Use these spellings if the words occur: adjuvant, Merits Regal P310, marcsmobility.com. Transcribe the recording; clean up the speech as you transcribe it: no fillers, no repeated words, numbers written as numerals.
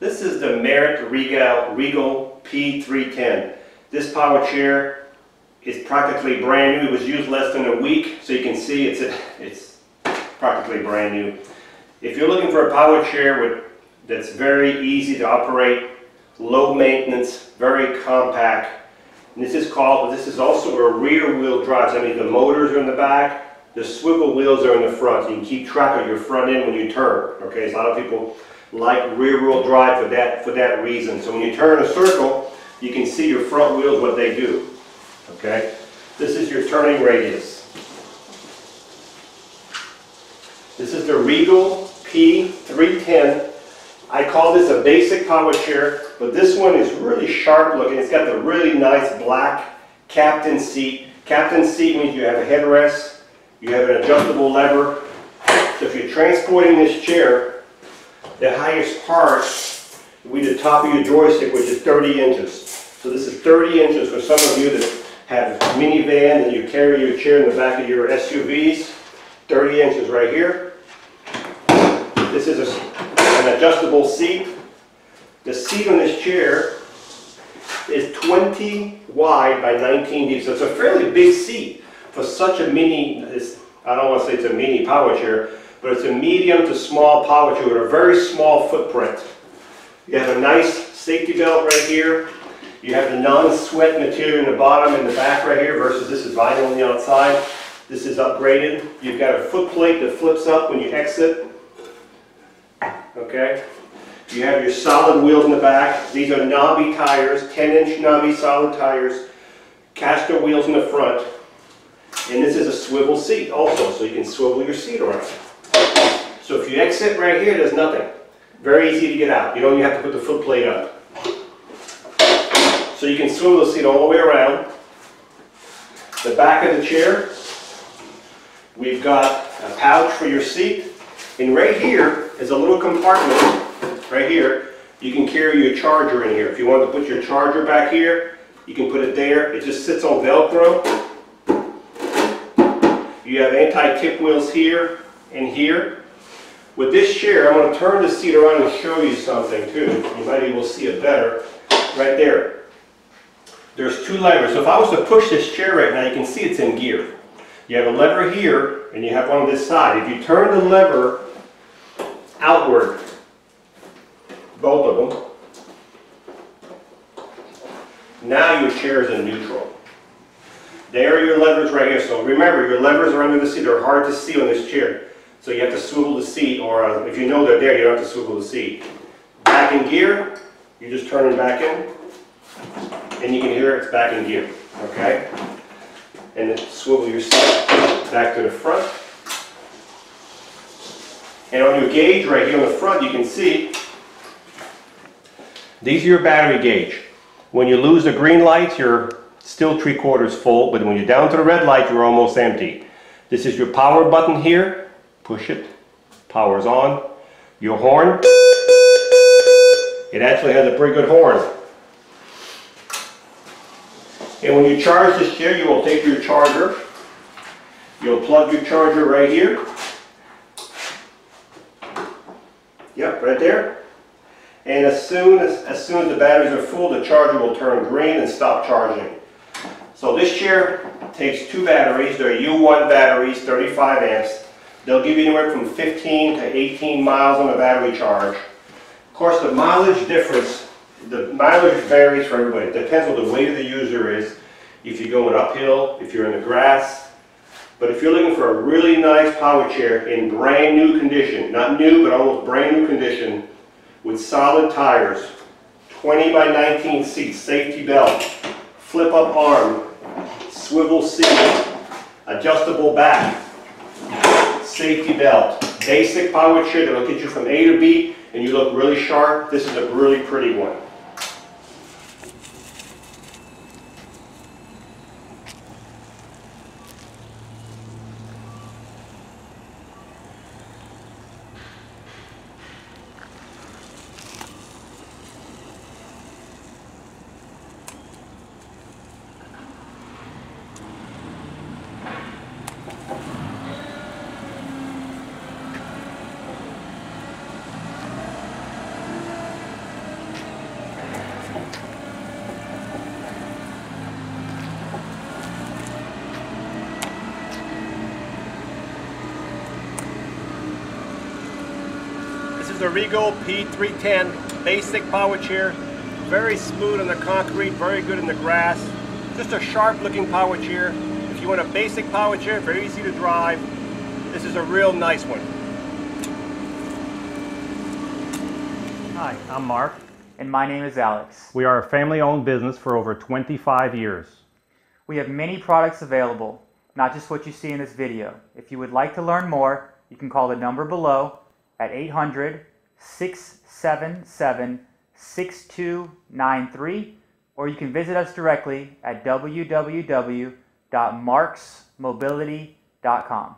This is the Merits Regal P310. This power chair is practically brand new. It was used less than a week, so you can see it's practically brand new. If you're looking for a power chair that's very easy to operate, low maintenance, very compact, and this is also a rear wheel drive. So that means the motors are in the back, the swivel wheels are in the front. So you can keep track of your front end when you turn. Okay, so a lot of people like rear wheel drive for that reason. So when you turn a circle, you can see your front wheels, what they do. Okay, this is your turning radius. This is the Regal P310. I call this a basic power chair, but this one is really sharp looking. It's got the really nice black captain seat. Captain seat means you have a headrest, you have an adjustable lever. So if you're transporting this chair, the highest part would be the top of your joystick, which is 30 inches. So this is 30 inches for some of you that have minivan and you carry your chair in the back of your SUVs. 30 inches right here. This is an adjustable seat. The seat on this chair is 20 wide by 19 deep. So it's a fairly big seat for such a mini, I don't want to say it's a mini power chair, but it's a medium to small power chair with a very small footprint. You have a nice safety belt right here. You have the non-sweat material in the bottom and the back right here versus this is vinyl on the outside. This is upgraded. You've got a foot plate that flips up when you exit. Okay. You have your solid wheels in the back. These are knobby tires, 10-inch knobby solid tires, caster wheels in the front. And this is a swivel seat also, so you can swivel your seat around. So if you exit right here, there's nothing. Very easy to get out. You don't even have to put the foot plate up. So you can swivel the seat all the way around. The back of the chair, we've got a pouch for your seat, and right here is a little compartment. Right here, you can carry your charger in here. If you want to put your charger back here, you can put it there. It just sits on Velcro. You have anti-tip wheels here and here. With this chair, I'm going to turn the seat around and show you something too. You might be able to see it better. Right there. There's two levers. So if I was to push this chair right now, you can see it's in gear. You have a lever here, and you have one on this side. If you turn the lever outward, both of them, now your chair is in neutral. There are your levers right here. So remember, your levers are under the seat. They're hard to see on this chair. So you have to swivel the seat, or if you know they're there, you don't have to swivel the seat. Back in gear, you just turn them back in, and you can hear it's back in gear, okay? And then swivel your seat back to the front. And on your gauge right here on the front, you can see these are your battery gauge. When you lose the green light, you're still 3/4 full, but when you're down to the red light, you're almost empty. This is your power button here. Push it. Power's on. Your horn. It actually has a pretty good horn. And when you charge this chair, you will take your charger, you'll plug your charger right here, yep, right there, and as soon as the batteries are full, the charger will turn green and stop charging. So this chair takes two batteries. They're U1 batteries, 35 amps. They'll give you anywhere from 15 to 18 miles on a battery charge. Of course, the mileage difference. The mileage varies for everybody. It depends on the weight of the user is, if you're going uphill, if you're in the grass. But if you're looking for a really nice power chair in brand new condition, not new, but almost brand new condition, with solid tires, 20 by 19 seats, safety belt, flip up arm, swivel seat, adjustable back, safety belt, basic power chair that will get you from A to B and you look really sharp, this is a really pretty one. the Regal P310 basic power chair. Very smooth on the concrete, very good in the grass. Just a sharp looking power chair. If you want a basic power chair, very easy to drive, this is a real nice one. Hi, I'm Mark. And my name is Alex. We are a family-owned business for over 25 years. We have many products available, not just what you see in this video. If you would like to learn more, you can call the number below at 800-677-6293, or you can visit us directly at www.marcsmobility.com.